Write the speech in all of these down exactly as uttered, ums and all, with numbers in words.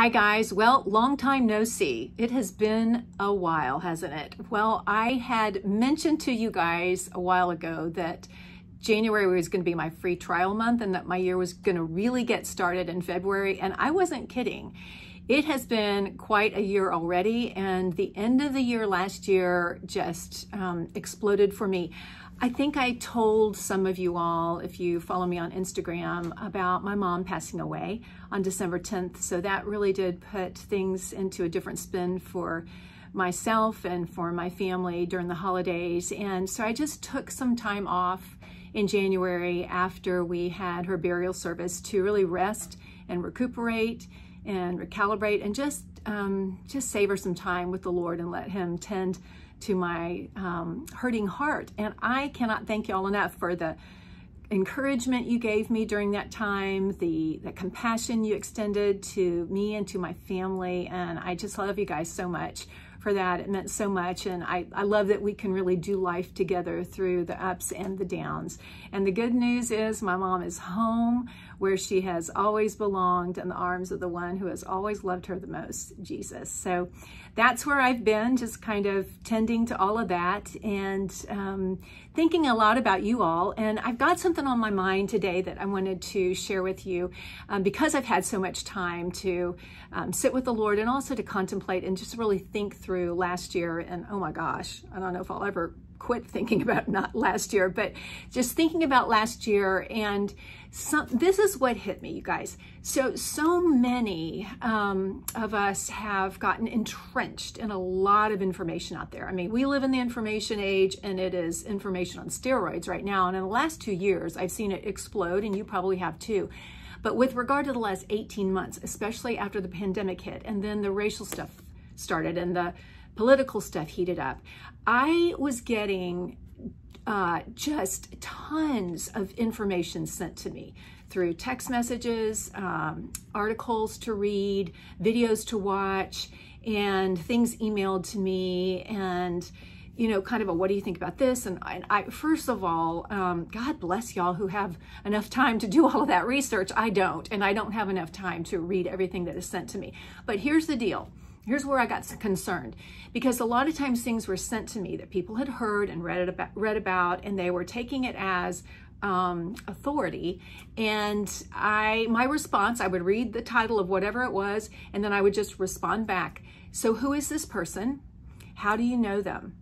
Hi guys, well, long time no see. It has been a while, hasn't it? Well, I had mentioned to you guys a while ago that January was going to be my free trial month and that my year was going to really get started in February, and I wasn't kidding. It has been quite a year already, and the end of the year last year just um, exploded for me. I think I told some of you all, if you follow me on Instagram, about my mom passing away on December tenth. So that really did put things into a different spin for myself and for my family during the holidays. And so I just took some time off in January after we had her burial service to really rest and recuperate and recalibrate and just um, just savor some time with the Lord and let him tend to my um, hurting heart. And I cannot thank y'all enough for the encouragement you gave me during that time, the, the compassion you extended to me and to my family. And I just love you guys so much for that. It meant so much. And I, I love that we can really do life together through the ups and the downs. And the good news is my mom is home where she has always belonged, in the arms of the one who has always loved her the most, Jesus. So that's where I've been, just kind of tending to all of that and um, thinking a lot about you all. And I've got something on my mind today that I wanted to share with you um, because I've had so much time to um, sit with the Lord and also to contemplate and just really think through Through last year. And oh my gosh, I don't know if I'll ever quit thinking about not last year, but just thinking about last year. And some, this is what hit me, you guys. So, so many um, of us have gotten entrenched in a lot of information out there. I mean, we live in the information age, and it is information on steroids right now. And in the last two years, I've seen it explode, and you probably have too. But with regard to the last eighteen months, especially after the pandemic hit, and then the racial stuff started and the political stuff heated up, I was getting uh, just tons of information sent to me through text messages, um, articles to read, videos to watch, and things emailed to me, and you know, kind of a, what do you think about this? And, and I, first of all, um, God bless y'all who have enough time to do all of that research. I don't, and I don't have enough time to read everything that is sent to me. But here's the deal. Here's where I got concerned, because a lot of times things were sent to me that people had heard and read, it about, read about, and they were taking it as um, authority. And I, my response, I would read the title of whatever it was, and then I would just respond back. So who is this person? How do you know them?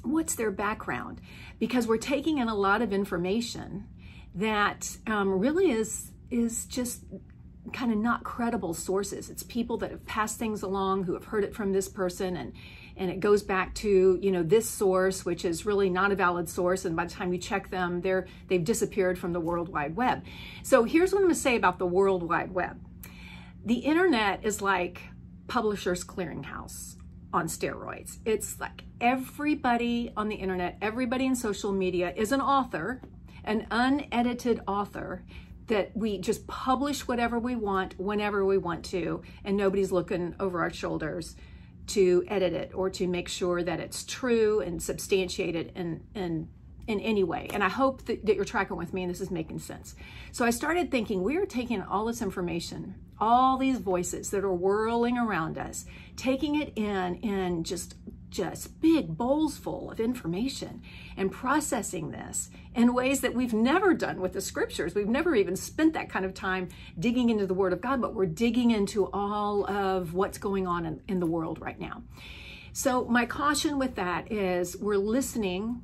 What's their background? Because we're taking in a lot of information that um, really is, is just kind of not credible sources. It's people that have passed things along who have heard it from this person, and and it goes back to, you know, this source, which is really not a valid source. And by the time you check them, they're they've disappeared from the World Wide Web. So here's what I'm going to say about the World Wide Web. The internet is like Publishers Clearinghouse on steroids. It's like everybody on the internet, everybody in social media is an author, an unedited author, that we just publish whatever we want, whenever we want to, and nobody's looking over our shoulders to edit it or to make sure that it's true and substantiated in, in, in any way. And I hope that, that you're tracking with me and this is making sense. So I started thinking, we are taking all this information, all these voices that are whirling around us, taking it in in just just big bowls full of information and processing this in ways that we've never done with the scriptures. We've never even spent that kind of time digging into the Word of God, but we're digging into all of what's going on in, in the world right now. So my caution with that is we're listening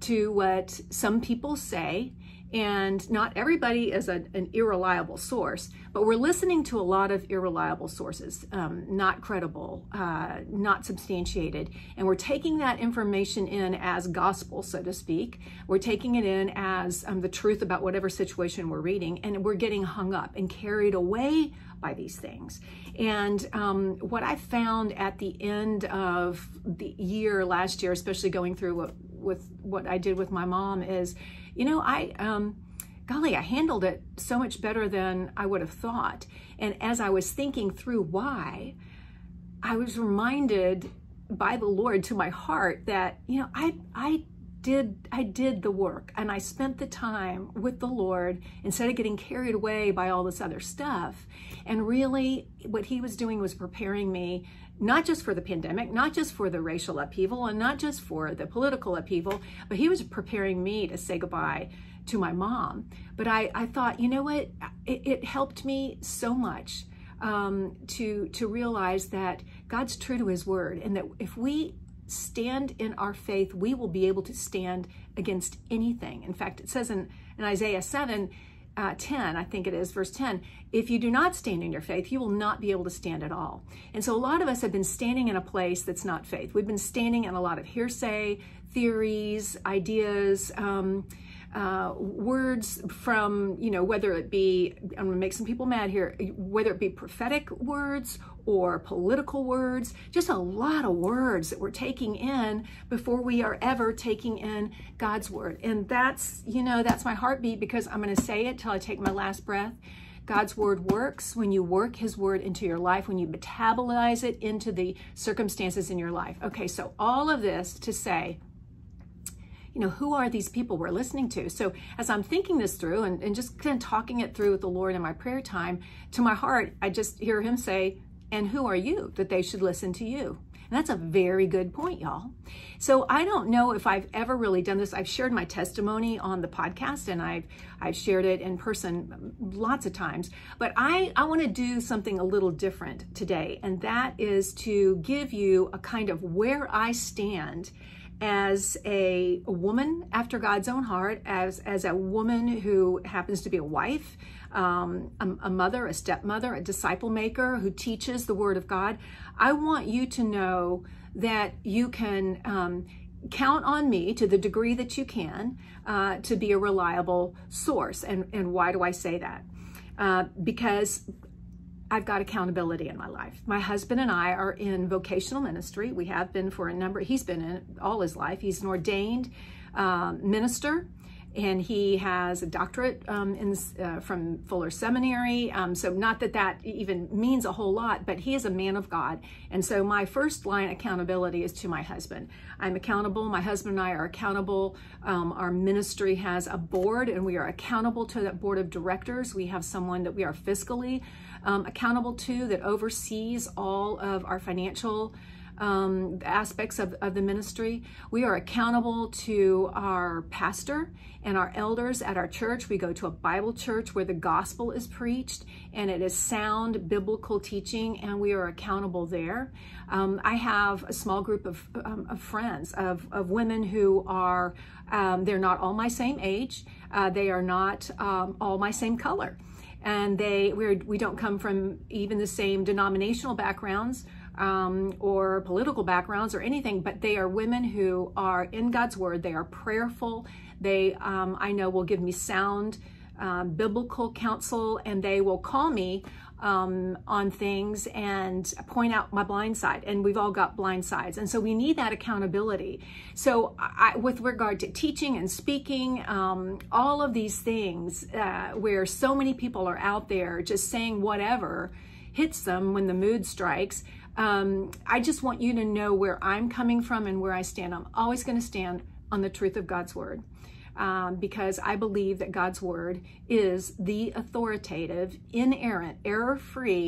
to what some people say, and not everybody is a, an irreliable source, but we're listening to a lot of irreliable sources, um, not credible, uh, not substantiated, and we're taking that information in as gospel, so to speak. We're taking it in as um, the truth about whatever situation we're reading, and we're getting hung up and carried away by these things. And um, what I found at the end of the year last year, especially going through what, with what I did with my mom, is, you know, I, um, golly, I handled it so much better than I would have thought. And as I was thinking through why, I was reminded by the Lord to my heart that, you know, I, I did, I did the work and I spent the time with the Lord instead of getting carried away by all this other stuff. And really what he was doing was preparing me, not just for the pandemic, not just for the racial upheaval, and not just for the political upheaval, but he was preparing me to say goodbye to my mom. But I, I thought, you know what, it, it helped me so much um, to, to realize that God's true to his word, and that if we stand in our faith, we will be able to stand against anything. In fact, it says in, in Isaiah seven, Uh, ten, I think it is, verse ten, if you do not stand in your faith, you will not be able to stand at all. And so a lot of us have been standing in a place that's not faith. We've been standing in a lot of hearsay, theories, ideas, um, uh, words from, you know, whether it be, I'm gonna make some people mad here, whether it be prophetic words or political words, just a lot of words that we're taking in before we are ever taking in God's word. And that's, you know, that's my heartbeat, because I'm going to say it till I take my last breath. God's word works when you work his word into your life, when you metabolize it into the circumstances in your life. Okay, so all of this to say, you know, who are these people we're listening to? So as I'm thinking this through and, and just kind of talking it through with the Lord in my prayer time, to my heart, I just hear him say, and who are you that they should listen to you? And that's a very good point, y'all. So I don't know if I've ever really done this. I've shared my testimony on the podcast, and I've I've shared it in person lots of times. But I, I want to do something a little different today, and that is to give you a kind of where I stand as a, a woman after God's own heart, as, as a woman who happens to be a wife, um, a, a mother, a stepmother, a disciple maker who teaches the word of God. I want you to know that you can um, count on me to the degree that you can uh, to be a reliable source. And, and why do I say that? Uh, because I've got accountability in my life. My husband and I are in vocational ministry. We have been for a number, he's been in all his life. He's an ordained um, minister, and he has a doctorate um, in, uh, from Fuller Seminary. Um, so not that that even means a whole lot, but he is a man of God. And so my first line accountability is to my husband. I'm accountable. My husband and I are accountable. Um, our ministry has a board, and we are accountable to that board of directors. We have someone that we are fiscally um, accountable to that oversees all of our financial Um, aspects of, of the ministry. We are accountable to our pastor and our elders at our church. We go to a Bible church where the gospel is preached, and it is sound biblical teaching, and we are accountable there. Um, I have a small group of, um, of friends, of, of women who are, um, they're not all my same age. Uh, they are not um, all my same color. And they we're, we don't come from even the same denominational backgrounds, Um, or political backgrounds or anything, but they are women who are in God's word. They are prayerful. They, um, I know, will give me sound um, biblical counsel, and they will call me um, on things and point out my blind side. And we've all got blind sides. And so we need that accountability. So I, with regard to teaching and speaking, um, all of these things uh, where so many people are out there just saying whatever hits them when the mood strikes, Um, I just want you to know where I'm coming from and where I stand. I'm always going to stand on the truth of God's word, um, because I believe that God's word is the authoritative, inerrant, error-free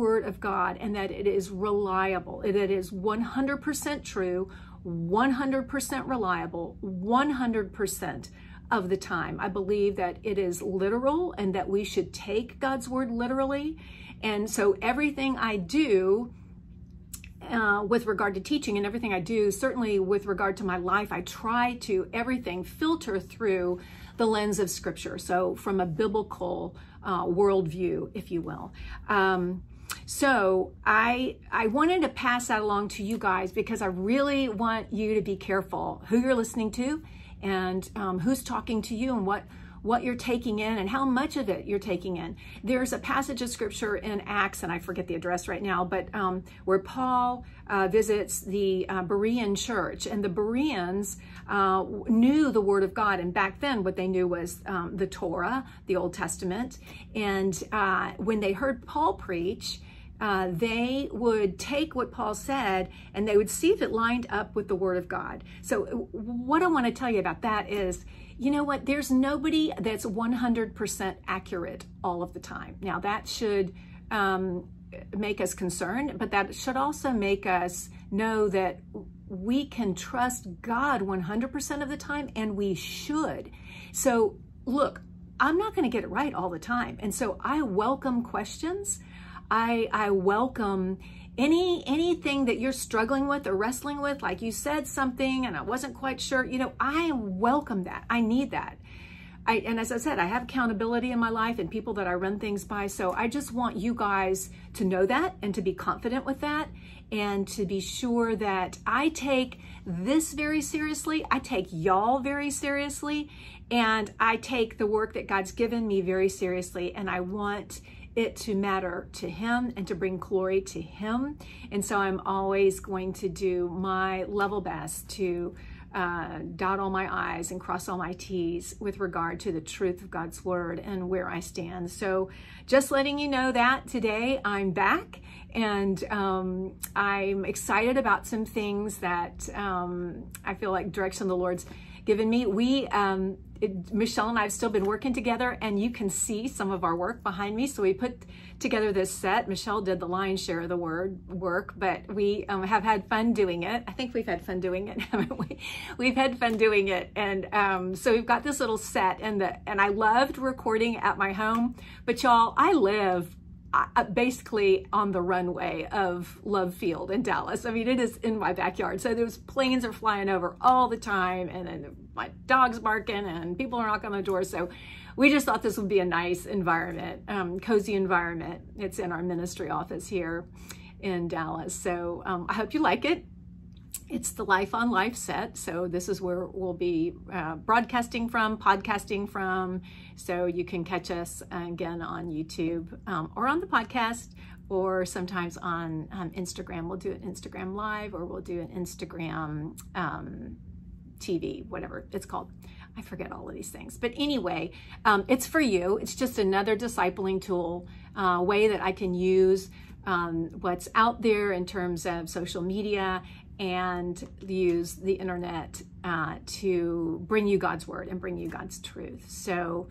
word of God, and that it is reliable. It is one hundred percent true, one hundred percent reliable, one hundred percent of the time. I believe that it is literal, and that we should take God's word literally. And so everything I do Uh, with regard to teaching and everything I do, certainly with regard to my life, I try to everything filter through the lens of Scripture. So from a biblical uh, worldview, if you will. Um, so I I wanted to pass that along to you guys, because I really want you to be careful who you're listening to, and um, who's talking to you, and what what you're taking in, and how much of it you're taking in. There's a passage of scripture in Acts, and I forget the address right now, but um, where Paul uh, visits the uh, Berean church, and the Bereans uh, knew the word of God. And back then what they knew was um, the Torah, the Old Testament. And uh, when they heard Paul preach, uh, they would take what Paul said and they would see if it lined up with the Word of God. So what I want to tell you about that is, you know what, there's nobody that's one hundred percent accurate all of the time. Now that should um, make us concerned, but that should also make us know that we can trust God one hundred percent of the time, and we should. So look, I'm not going to get it right all the time. And so I welcome questions. I, I welcome any anything that you're struggling with or wrestling with, like you said something and I wasn't quite sure. You know, I welcome that. I need that. I, and as I said, I have accountability in my life and people that I run things by. So I just want you guys to know that and to be confident with that and to be sure that I take this very seriously. I take y'all very seriously, and I take the work that God's given me very seriously, and I want it to matter to Him and to bring glory to Him. And so I'm always going to do my level best to Uh, dot all my I's and cross all my T's with regard to the truth of God's Word and where I stand. So just letting you know that today I'm back, and um, I'm excited about some things that um, I feel like direction the Lord's given me. We, um, it, Michelle and I have still been working together, and you can see some of our work behind me. So we put together this set. Michelle did the lion's share of the word work, but we um, have had fun doing it. I think we've had fun doing it, haven't we? We've had fun doing it. And um, so we've got this little set, and, the, and I loved recording at my home, but y'all, I live I, basically on the runway of Love Field in Dallas. I mean, it is in my backyard. So those planes are flying over all the time, and then my dog's barking and people are knocking on the door. So we just thought this would be a nice environment, um, cozy environment. It's in our ministry office here in Dallas. So um, I hope you like it. It's the Life on Life set. So this is where we'll be uh, broadcasting from, podcasting from. So you can catch us again on YouTube um, or on the podcast, or sometimes on um, Instagram. We'll do an Instagram Live, or we'll do an Instagram um, T V, whatever it's called. I forget all of these things. But anyway, um, it's for you. It's just another discipling tool, uh, way that I can use um, what's out there in terms of social media, and use the internet uh, to bring you God's Word and bring you God's truth. So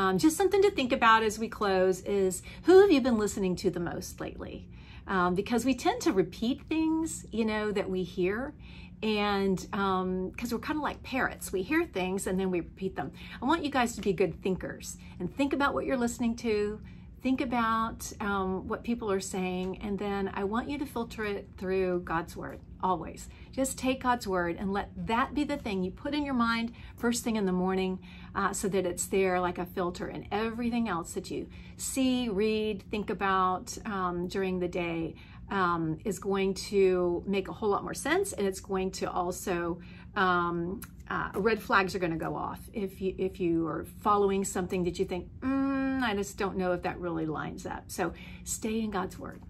um, just something to think about as we close is, who have you been listening to the most lately? Um, because we tend to repeat things, you know, that we hear. And because um, we're kind of like parrots, we hear things and then we repeat them. I want you guys to be good thinkers and think about what you're listening to. Think about um, what people are saying, and then I want you to filter it through God's Word, always. Just take God's Word and let that be the thing you put in your mind first thing in the morning, uh, so that it's there like a filter, and everything else that you see, read, think about um, during the day um, is going to make a whole lot more sense, and it's going to also um, uh, red flags are going to go off if you if you are following something that you think, mm, I just don't know if that really lines up. So stay in God's Word.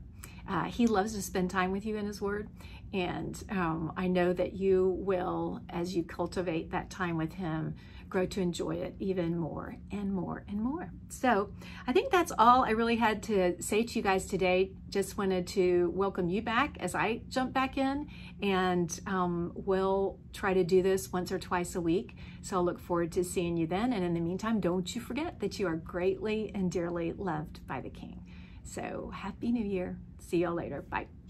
Uh, he loves to spend time with you in His Word. And um, I know that you will, as you cultivate that time with Him, grow to enjoy it even more and more and more. So I think that's all I really had to say to you guys today. Just wanted to welcome you back as I jump back in, and um, we'll try to do this once or twice a week. So I'll look forward to seeing you then. And in the meantime, don't you forget that you are greatly and dearly loved by the King. So happy New Year. See y'all later. Bye.